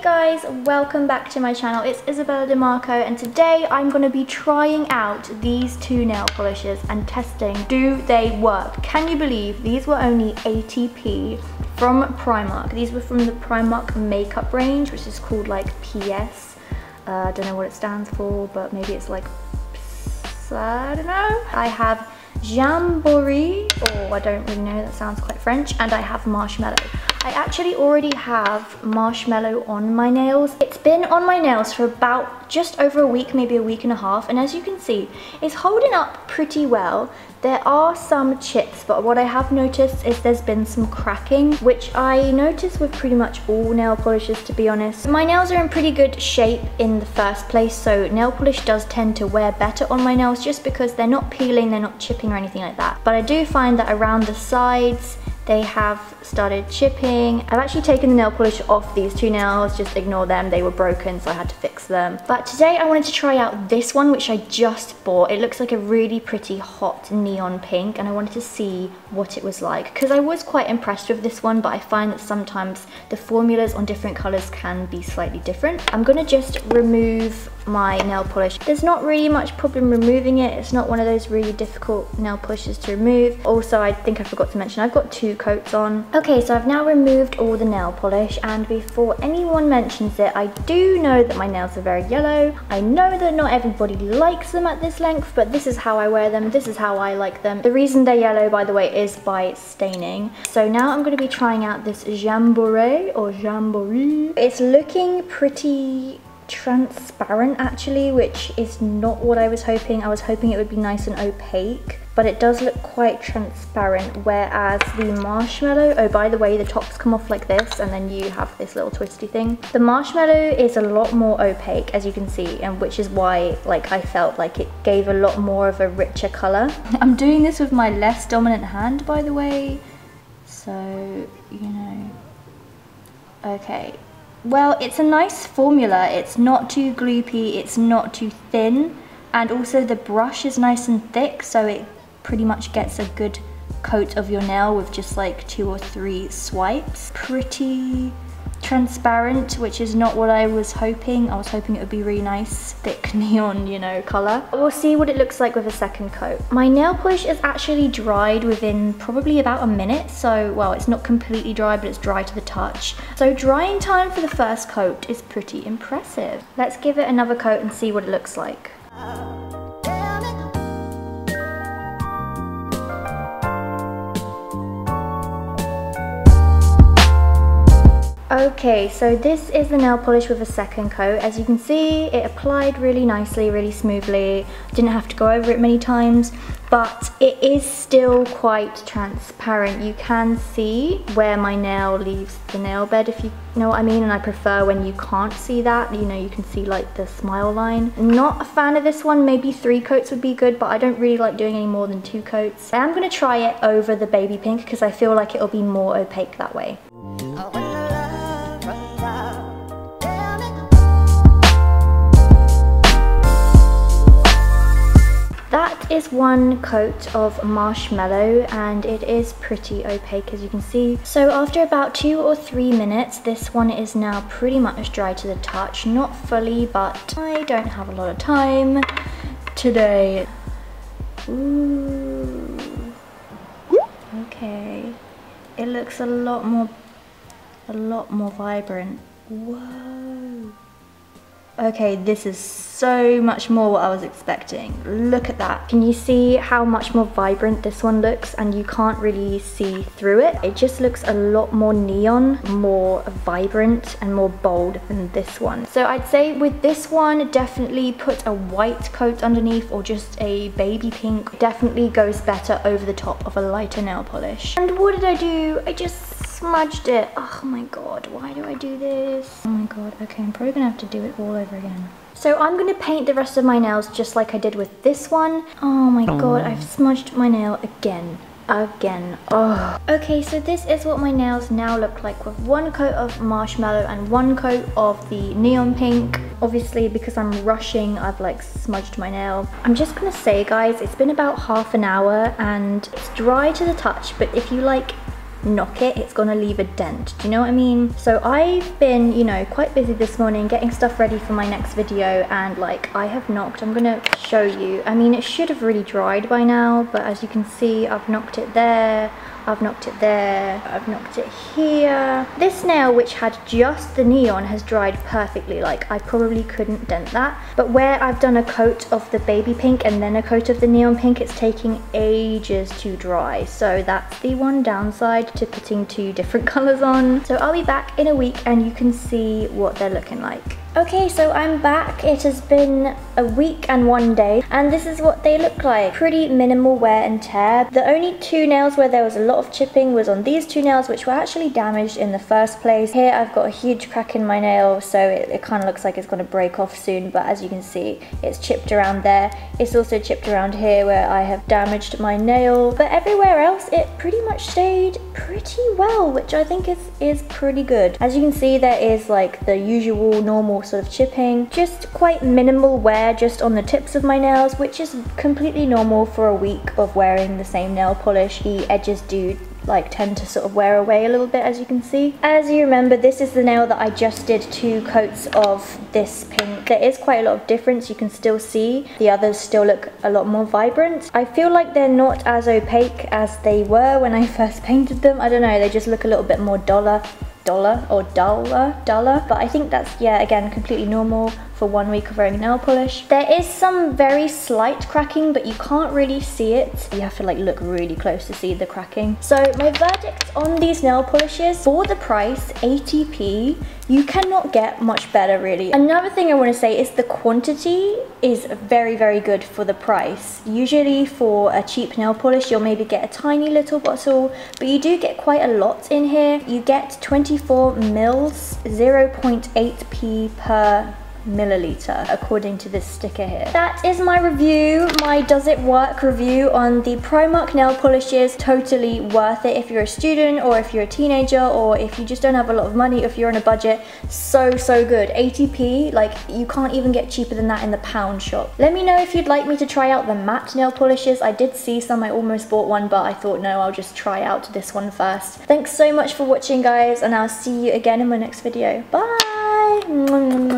Hey guys, welcome back to my channel. It's Isabella DiMarco and today I'm going to be trying out these two nail polishes and testing, do they work? Can you believe these were only 80p from Primark? These were from the Primark makeup range, which is called like PS. I don't know what it stands for, but maybe it's like, I don't know. I have Jamboree, or I don't really know, that sounds quite French, and I have Marshmallow. I actually already have Marshmallow on my nails. It's been on my nails for about just over a week, maybe a week and a half, and as you can see, it's holding up pretty well. There are some chips, but what I have noticed is there's been some cracking, which I notice with pretty much all nail polishes, to be honest. My nails are in pretty good shape in the first place, so nail polish does tend to wear better on my nails just because they're not peeling, they're not chipping or anything like that. But I do find that around the sides, they have started chipping. I've actually taken the nail polish off these two nails, just ignore them, they were broken so I had to fix them. But today I wanted to try out this one which I just bought. It looks like a really pretty hot neon pink and I wanted to see what it was like. Because I was quite impressed with this one, but I find that sometimes the formulas on different colours can be slightly different. I'm gonna just remove my nail polish. There's not really much problem removing it. It's not one of those really difficult nail polishes to remove. Also, I think I forgot to mention, I've got two coats on. Okay, so I've now removed all the nail polish, and before anyone mentions it, I do know that my nails are very yellow. I know that not everybody likes them at this length, but this is how I wear them, this is how I like them. The reason they're yellow, by the way, is by staining. So now I'm going to be trying out this Jamboree or Jamboree. It's looking pretty transparent actually, which is not what I was hoping. I was hoping it would be nice and opaque, but it does look quite transparent, whereas the Marshmallow, oh by the way, the tops come off like this and then you have this little twisty thing. The Marshmallow is a lot more opaque, as you can see, and which is why like I felt like it gave a lot more of a richer colour. I'm doing this with my less dominant hand, by the way, so you know. Okay, well, it's a nice formula. It's not too gloopy, it's not too thin, and also the brush is nice and thick, so it pretty much gets a good coat of your nail with just like 2 or 3 swipes. Pretty transparent, which is not what I was hoping. I was hoping it would be really nice, thick neon, you know, colour. We'll see what it looks like with a second coat. My nail polish is actually dried within probably about a minute, so, well, it's not completely dry, but it's dry to the touch. So drying time for the first coat is pretty impressive. Let's give it another coat and see what it looks like. Okay, so this is the nail polish with a second coat. As you can see, it applied really nicely, really smoothly. Didn't have to go over it many times, but it is still quite transparent. You can see where my nail leaves the nail bed, if you know what I mean, and I prefer when you can't see that, you know, you can see like the smile line. Not a fan of this one. Maybe 3 coats would be good, but I don't really like doing any more than 2 coats. I am going to try it over the baby pink because I feel like it'll be more opaque that way. That is one coat of Marshmallow and it is pretty opaque, as you can see. So after about 2 or 3 minutes, this one is now pretty much dry to the touch. Not fully, but I don't have a lot of time today. Ooh. Okay. It looks a lot more vibrant. Whoa. Okay, this is so much more what I was expecting. Look at that. Can you see how much more vibrant this one looks? And you can't really see through it. It just looks a lot more neon, more vibrant and more bold than this one. So I'd say with this one, definitely put a white coat underneath or just a baby pink. It definitely goes better over the top of a lighter nail polish. And what did I do? I just smudged it. Oh my god, why do I do this? Oh my god, okay, I'm probably gonna have to do it all over again. So I'm gonna paint the rest of my nails just like I did with this one. Oh my god, I've smudged my nail again. Oh. Okay, so this is what my nails now look like with one coat of Marshmallow and one coat of the neon pink. Obviously, because I'm rushing, I've like smudged my nail. I'm just gonna say, guys, it's been about half an hour and it's dry to the touch, but if you like knock it, it's gonna leave a dent. Do you know what I mean? So I've been, you know, quite busy this morning getting stuff ready for my next video, and like I have knocked, I'm gonna show you. I mean, it should have really dried by now, but as you can see, I've knocked it there, I've knocked it there, I've knocked it here. This nail, which had just the neon, has dried perfectly. Like I probably couldn't dent that, but where I've done a coat of the baby pink and then a coat of the neon pink, it's taking ages to dry. So that's the one downside to putting two different colors on. So I'll be back in a week and you can see what they're looking like. Okay, so I'm back. It has been a week and 1 day, and this is what they look like. Pretty minimal wear and tear. The only two nails where there was a lot of chipping was on these two nails, which were actually damaged in the first place. Here I've got a huge crack in my nail, so it kind of looks like it's going to break off soon, but as you can see, it's chipped around there. It's also chipped around here where I have damaged my nail, but everywhere else it pretty much stayed pretty well, which I think is pretty good. As you can see, there is like the usual normal sort of chipping, just quite minimal wear just on the tips of my nails, which is completely normal for a week of wearing the same nail polish. The edges do like tend to sort of wear away a little bit, as you can see. As you remember, this is the nail that I just did two coats of this pink. There is quite a lot of difference. You can still see the others still look a lot more vibrant. I feel like they're not as opaque as they were when I first painted them. I don't know, they just look a little bit more duller, but I think that's, yeah, again, completely normal for 1 week of wearing nail polish. There is some very slight cracking, but you can't really see it. You have to like look really close to see the cracking. So my verdict on these nail polishes: for the price, 80p, you cannot get much better really. Another thing I want to say is the quantity is very, very good for the price. Usually for a cheap nail polish, you'll maybe get a tiny little bottle, but you do get quite a lot in here. You get 24 mils, 0.8p per milliliter according to this sticker here. That is my review, my Does It Work review on the Primark nail polishes. Totally worth it if you're a student, or if you're a teenager, or if you just don't have a lot of money, if you're on a budget. So good. 80p, like you can't even get cheaper than that in the pound shop. Let me know if you'd like me to try out the matte nail polishes. I did see some, I almost bought one, but I thought no, I'll just try out this one first. Thanks so much for watching guys, and I'll see you again in my next video. Bye!